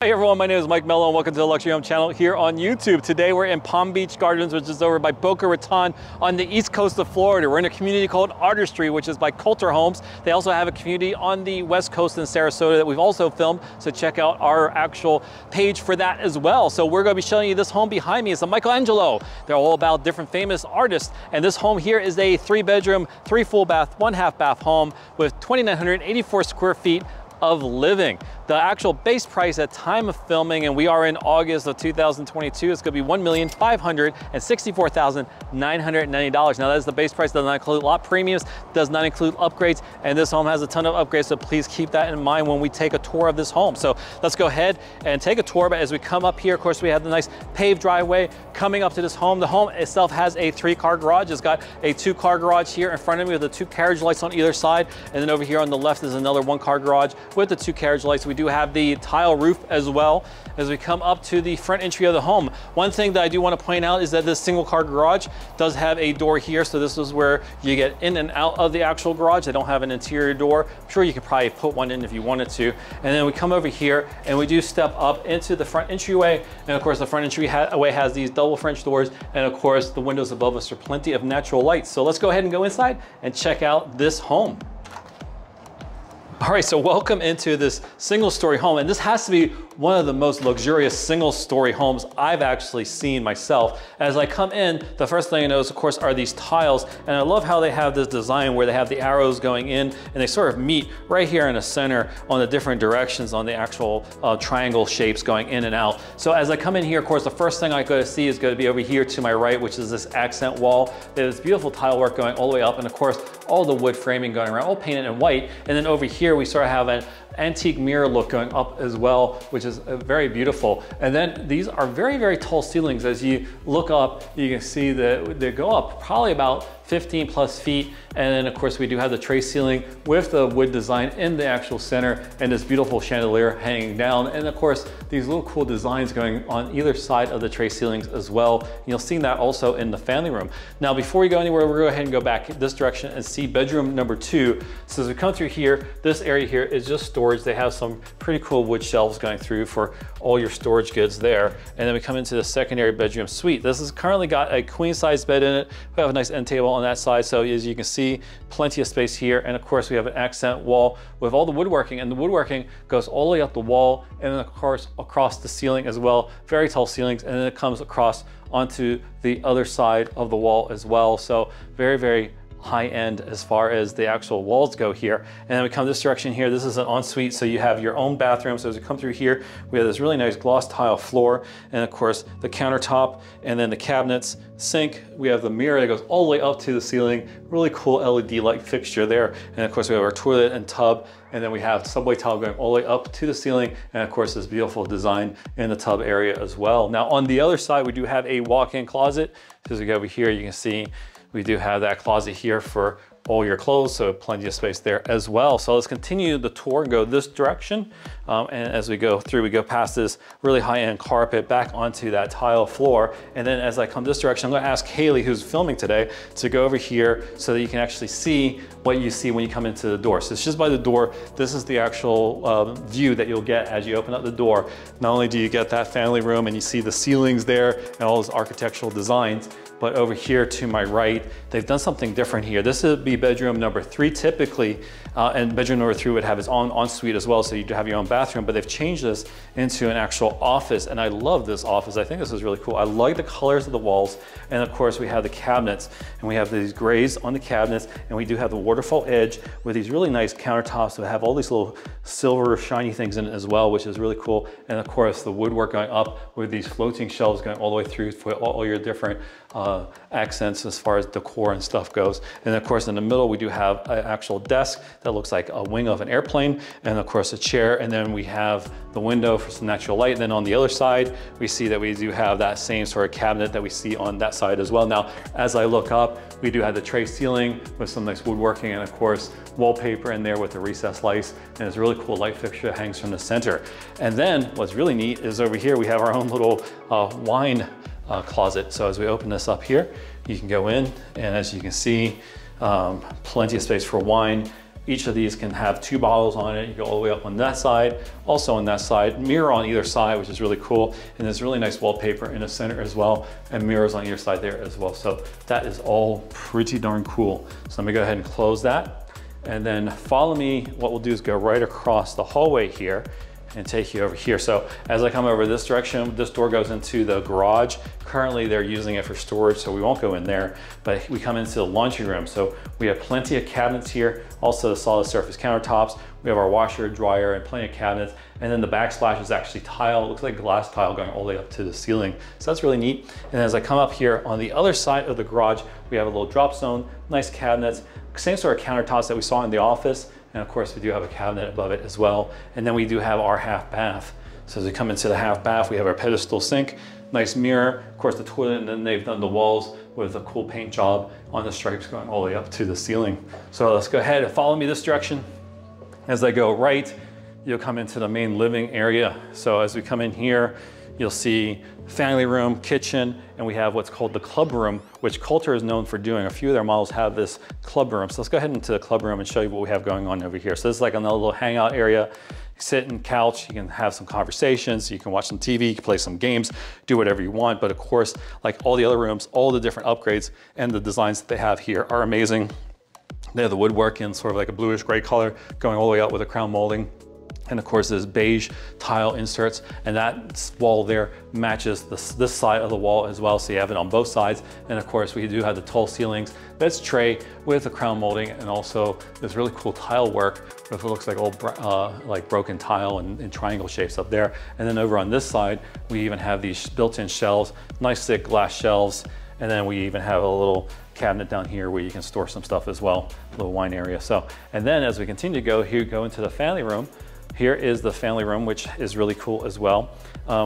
Hey everyone, my name is Mike Mello and welcome to the Luxury Home Channel here on YouTube. Today we're in Palm Beach Gardens, which is over by Boca Raton on the east coast of Florida. We're in a community called Artistry, which is by Kolter Homes. They also have a community on the west coast in Sarasota that we've also filmed, so check out our actual page for that as well. So we're going to be showing you this home behind me. It's a Michelangelo. They're all about different famous artists. And this home here is a 3-bedroom, 3 full bath, 1 half bath home with 2,984 square feet of living. The actual base price at time of filming, and we are in August of 2022, it's gonna be $1,564,990. Now that is the base price, does not include lot premiums, does not include upgrades, and this home has a ton of upgrades, so please keep that in mind when we take a tour of this home. So let's go ahead and take a tour, but as we come up here, of course, we have the nice paved driveway coming up to this home. The home itself has a 3-car garage. It's got a 2-car garage here in front of me with the 2 carriage lights on either side, and then over here on the left is another 1-car garage with the 2 carriage lights. We do have the tile roof as well as we come up to the front entry of the home. One thing that I do want to point out is that this 1-car garage does have a door here. So this is where you get in and out of the actual garage. They don't have an interior door. I'm sure you could probably put one in if you wanted to. And then we come over here and we do step up into the front entryway. And of course the front entryway has these double French doors. And of course the windows above us are plenty of natural light. So let's go ahead and go inside and check out this home. All right, so welcome into this 1-story home, and this has to be one of the most luxurious 1-story homes I've actually seen myself. As I come in, the first thing I notice, of course, are these tiles, and I love how they have this design where they have the arrows going in, and they sort of meet right here in the center on the different directions on the actual triangle shapes going in and out. So as I come in here, of course, the first thing I go to see is going to be over here to my right, which is this accent wall. There's beautiful tile work going all the way up, and of course, all the wood framing going around, all painted in white. And then over here, we sort of have an antique mirror look going up as well, which is very beautiful. And then these are very, very tall ceilings. As you look up, you can see that they go up probably about 15 plus feet. And then of course we do have the tray ceiling with the wood design in the actual center and this beautiful chandelier hanging down. And of course, these little cool designs going on either side of the tray ceilings as well. And you'll see that also in the family room. Now, before we go anywhere, we'll go ahead and go back this direction and see bedroom number 2. So as we come through here, this area here is just storage. They have some pretty cool wood shelves going through for all your storage goods there. And then we come into the secondary bedroom suite. This has currently got a queen size bed in it. We have a nice end table on that side. So as you can see, plenty of space here. And of course we have an accent wall with all the woodworking, and the woodworking goes all the way up the wall. And then of course across the ceiling as well, very tall ceilings. And then it comes across onto the other side of the wall as well. So very, very high end as far as the actual walls go here. And then we come this direction here. This is an ensuite, so you have your own bathroom. So as we come through here, we have this really nice gloss tile floor, and of course the countertop, and then the cabinets, sink. We have the mirror that goes all the way up to the ceiling. Really cool LED light fixture there. And of course we have our toilet and tub, and then we have subway tile going all the way up to the ceiling. And of course this beautiful design in the tub area as well. Now on the other side, we do have a walk-in closet. So as we go over here, you can see we do have that closet here for all your clothes, so plenty of space there as well. So let's continue the tour and go this direction. And as we go through, we go past this really high-end carpet back onto that tile floor. And then as I come this direction, I'm gonna ask Haley, who's filming today, to go over here so that you can actually see what you see when you come into the door. So it's just by the door. This is the actual view that you'll get as you open up the door. Not only do you get that family room and you see the ceilings there and all those architectural designs, but over here to my right, they've done something different here. This would be bedroom number 3 typically, and bedroom number 3 would have its own ensuite as well, so you have your own bathroom, but they've changed this into an actual office, and I love this office. I think this is really cool. I like the colors of the walls, and of course we have the cabinets, and we have these grays on the cabinets, and we do have the waterfall edge with these really nice countertops that have all these little silver shiny things in it as well, which is really cool. And of course the woodwork going up with these floating shelves going all the way through for all your different accents as far as decor and stuff goes. And of course in the middle we do have an actual desk that looks like a wing of an airplane, and of course a chair, and then we have the window for some natural light. And then on the other side we see that we do have that same sort of cabinet that we see on that side as well. Now as I look up, we do have the tray ceiling with some nice woodworking, and of course wallpaper in there with the recessed lights, and it's a really cool light fixture that hangs from the center. And then what's really neat is over here we have our own little wine closet. So as we open this up here, you can go in, and as you can see, plenty of space for wine. Each of these can have two bottles on it. You go all the way up on that side, also on that side, mirror on either side, which is really cool. And there's really nice wallpaper in the center as well, and mirrors on either side there as well. So that is all pretty darn cool. So let me go ahead and close that. And then follow me, what we'll do is go right across the hallway here and take you over here. So as I come over this direction, this door goes into the garage. Currently they're using it for storage, so we won't go in there, but we come into the laundry room. So we have plenty of cabinets here, also the solid surface countertops. We have our washer, dryer, and plenty of cabinets. And then the backsplash is actually tile. It looks like glass tile going all the way up to the ceiling. So that's really neat. And as I come up here on the other side of the garage, we have a little drop zone, nice cabinets, same sort of countertops that we saw in the office. And of course we do have a cabinet above it as well. And then we do have our half bath. So as we come into the half bath, we have our pedestal sink, nice mirror, of course the toilet, and then they've done the walls with a cool paint job on the stripes going all the way up to the ceiling. So let's go ahead and follow me this direction. As I go right, you'll come into the main living area. So as we come in here, you'll see family room, kitchen, and we have what's called the club room, which Kolter is known for doing. A few of their models have this club room. So let's go ahead into the club room and show you what we have going on over here. So this is like another little hangout area. You sit and couch, you can have some conversations, you can watch some TV, you can play some games, do whatever you want. But of course, like all the other rooms, all the different upgrades and the designs that they have here are amazing. They have the woodwork in sort of like a bluish gray color going all the way out with a crown molding. And of course there's beige tile inserts, and that wall there matches this side of the wall as well. So you have it on both sides. And of course we do have the tall ceilings. That's tray with the crown molding, and also this really cool tile work with what looks like old like broken tile and triangle shapes up there. And then over on this side, we even have these built-in shelves, nice thick glass shelves. And then we even have a little cabinet down here where you can store some stuff as well, a little wine area. So, and then as we continue to go here, go into the family room. Here is the family room, which is really cool as well.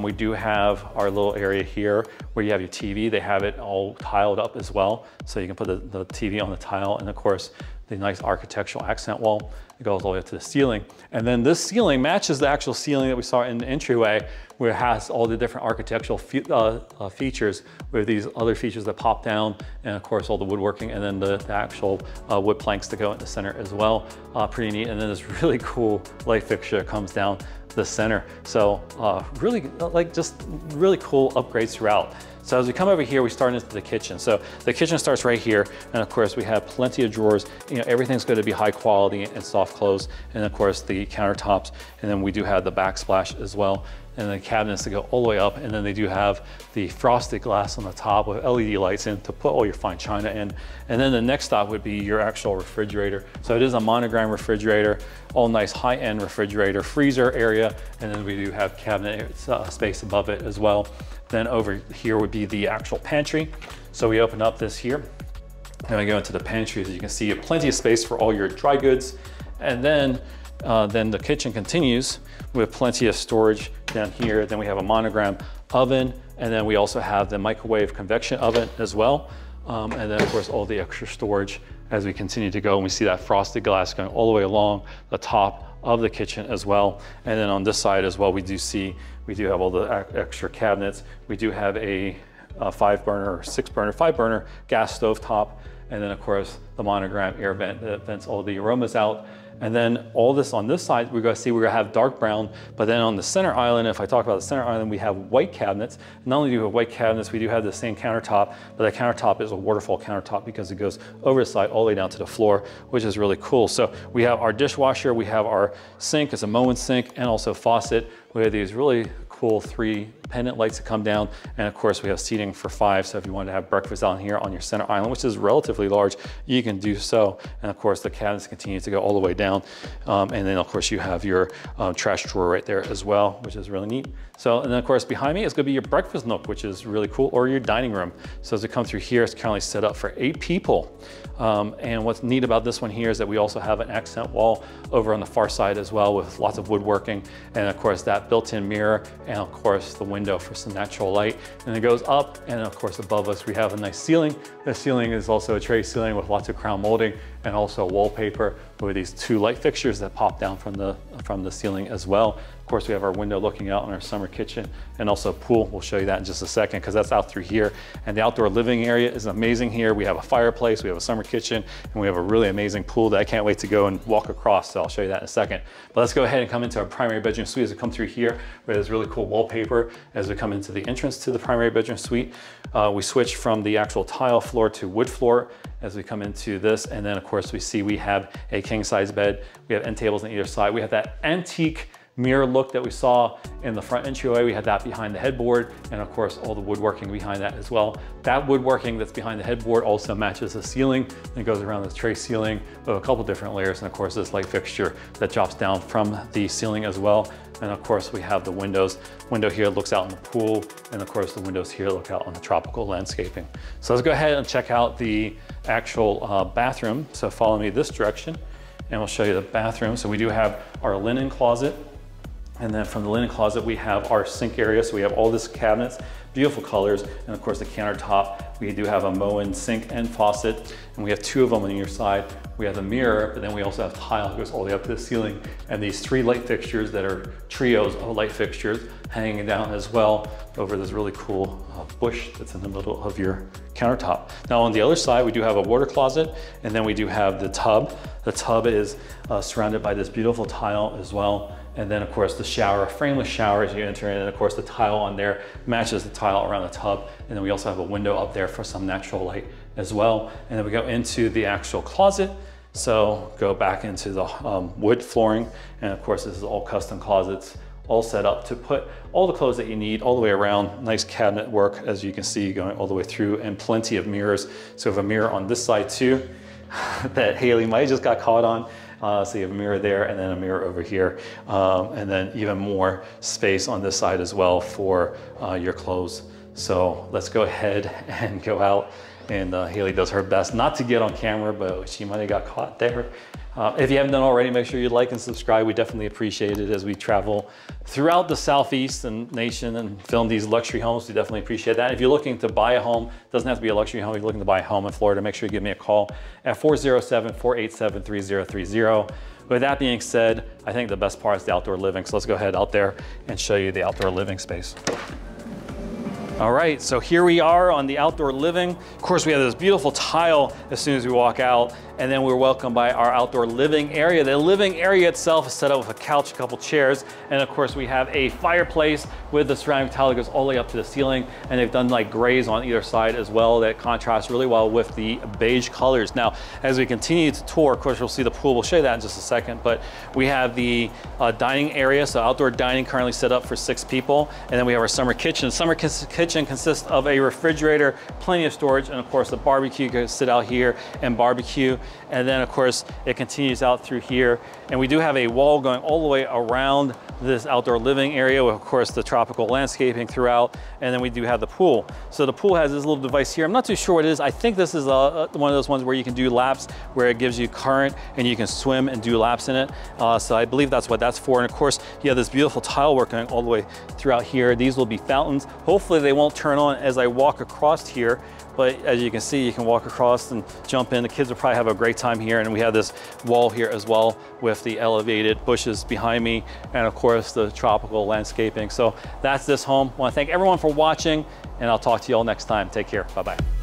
We do have our little area here where you have your TV. They have it all tiled up as well. So you can put the TV on the tile, and of course, the nice architectural accent wall. It goes all the way up to the ceiling. And then this ceiling matches the actual ceiling that we saw in the entryway, where it has all the different architectural features with these other features that pop down, and of course all the woodworking, and then the actual wood planks to go in the center as well. Pretty neat. And then this really cool light fixture comes down the center. So really cool upgrades throughout. So as we come over here, we start into the kitchen. So the kitchen starts right here. And of course we have plenty of drawers. You know, everything's going to be high quality and soft close. And of course the countertops. And then we do have the backsplash as well. And the cabinets that go all the way up. And then they do have the frosted glass on the top with LED lights in to put all your fine china in. And then the next stop would be your actual refrigerator. So it is a monogram refrigerator, all nice high-end refrigerator, freezer area. And then we do have cabinet space above it as well. Then over here would be the actual pantry. So we open up this here and we go into the pantry. As you can see, you have plenty of space for all your dry goods. And then the kitchen continues with plenty of storage down here. Then we have a monogram oven. And then we also have the microwave convection oven as well. And then of course, all the extra storage as we continue to go. And we see that frosted glass going all the way along the top of the kitchen as well. And then on this side as well, we do have all the extra cabinets. We do have a 5-burner gas stove top. And then of course the monogram air vent that vents all the aromas out. And then all this on this side, we're gonna have dark brown, but then on the center island, if I talk about the center island, we have white cabinets. Not only do we have white cabinets, we do have the same countertop, but the countertop is a waterfall countertop because it goes over the side all the way down to the floor, which is really cool. So we have our dishwasher, we have our sink, it's a Moen sink, and also faucet. We have these really cool 3 pendant lights that come down. And of course we have seating for 5. So if you wanted to have breakfast down here on your center island, which is relatively large, you can do so. And of course the cabinets continue to go all the way down. And then of course you have your trash drawer right there as well, which is really neat. So, and then of course behind me is gonna be your breakfast nook, which is really cool, or your dining room. So as we come through here, it's currently set up for 8 people. And what's neat about this one here is that we also have an accent wall over on the far side as well with lots of woodworking. And of course that built-in mirror, and of course the window for some natural light. And it goes up, and of course above us we have a nice ceiling. The ceiling is also a tray ceiling with lots of crown molding. and also wallpaper with these two light fixtures that pop down from the ceiling as well. Of course, we have our window looking out on our summer kitchen and also a pool. We'll show you that in just a second because that's out through here. And the outdoor living area is amazing here. We have a fireplace, we have a summer kitchen, and we have a really amazing pool that I can't wait to go and walk across. So I'll show you that in a second. But let's go ahead and come into our primary bedroom suite as we come through here, where there's really cool wallpaper as we come into the entrance to the primary bedroom suite. We switch from the actual tile floor to wood floor as we come into this. And then of course we have a king size bed. We have end tables on either side. We have that antique mirror look that we saw in the front entryway. We had that behind the headboard, and of course all the woodworking behind that as well. That woodworking that's behind the headboard also matches the ceiling and goes around this tray ceiling of a couple different layers, and of course this light fixture that drops down from the ceiling as well. And of course we have the windows. Window here looks out on the pool, and of course the windows here look out on the tropical landscaping. So let's go ahead and check out the actual bathroom. So follow me this direction and we'll show you the bathroom. So we do have our linen closet. And then from the linen closet, we have our sink area. So we have all these cabinets, beautiful colors. And of course the countertop, we do have a Moen sink and faucet. And we have two of them on your side. We have the mirror, but then we also have tile that goes all the way up to the ceiling. And these three light fixtures that are trios of light fixtures hanging down as well over this really cool bush that's in the middle of your countertop. Now on the other side, we do have a water closet, and then we do have the tub. The tub is surrounded by this beautiful tile as well. And then of course the shower, frameless shower as you enter in, and of course the tile on there matches the tile around the tub. And then we also have a window up there for some natural light as well. And then we go into the actual closet. So go back into the wood flooring. And of course this is all custom closets, all set up to put all the clothes that you need all the way around. Nice cabinet work, as you can see, going all the way through, and plenty of mirrors. So we have a mirror on this side too, that Haley might have just got caught on. So you have a mirror there, and then a mirror over here, and then even more space on this side as well for your clothes. So let's go ahead and go out, and Haley does her best not to get on camera, but she might have got caught there. If you haven't done already, make sure you like and subscribe. We definitely appreciate it as we travel throughout the Southeast and nation and film these luxury homes. We definitely appreciate that. If you're looking to buy a home, it doesn't have to be a luxury home. If you're looking to buy a home in Florida, make sure you give me a call at 407-487-3030. With that being said, I think the best part is the outdoor living. So let's go ahead out there and show you the outdoor living space. All right, so here we are on the outdoor living. Of course, we have this beautiful tile as soon as we walk out, and then we're welcomed by our outdoor living area. The living area itself is set up with a couch, a couple chairs, and of course we have a fireplace with the surrounding tile that goes all the way up to the ceiling, and they've done like grays on either side as well that contrasts really well with the beige colors. Now, as we continue to tour, of course, we'll see the pool. We'll show you that in just a second, but we have the dining area, so outdoor dining currently set up for 6 people, and then we have our summer kitchen. Summer kitchen consists of a refrigerator, plenty of storage, and of course the barbecue goes sit out here and barbecue. And then of course it continues out through here. And we do have a wall going all the way around this outdoor living area with of course the tropical landscaping throughout. And then we do have the pool. So the pool has this little device here. I'm not too sure what it is. I think this is one of those ones where you can do laps, where it gives you current and you can swim and do laps in it. So I believe that's what that's for. And of course you have this beautiful tile work going all the way throughout here. These will be fountains. Hopefully they won't turn on as I walk across here, but as you can see, you can walk across and jump in. The kids will probably have a great time here. And we have this wall here as well with the elevated bushes behind me, and of course the tropical landscaping. So that's this home. I want to thank everyone for watching, and I'll talk to you all next time. Take care. Bye-bye.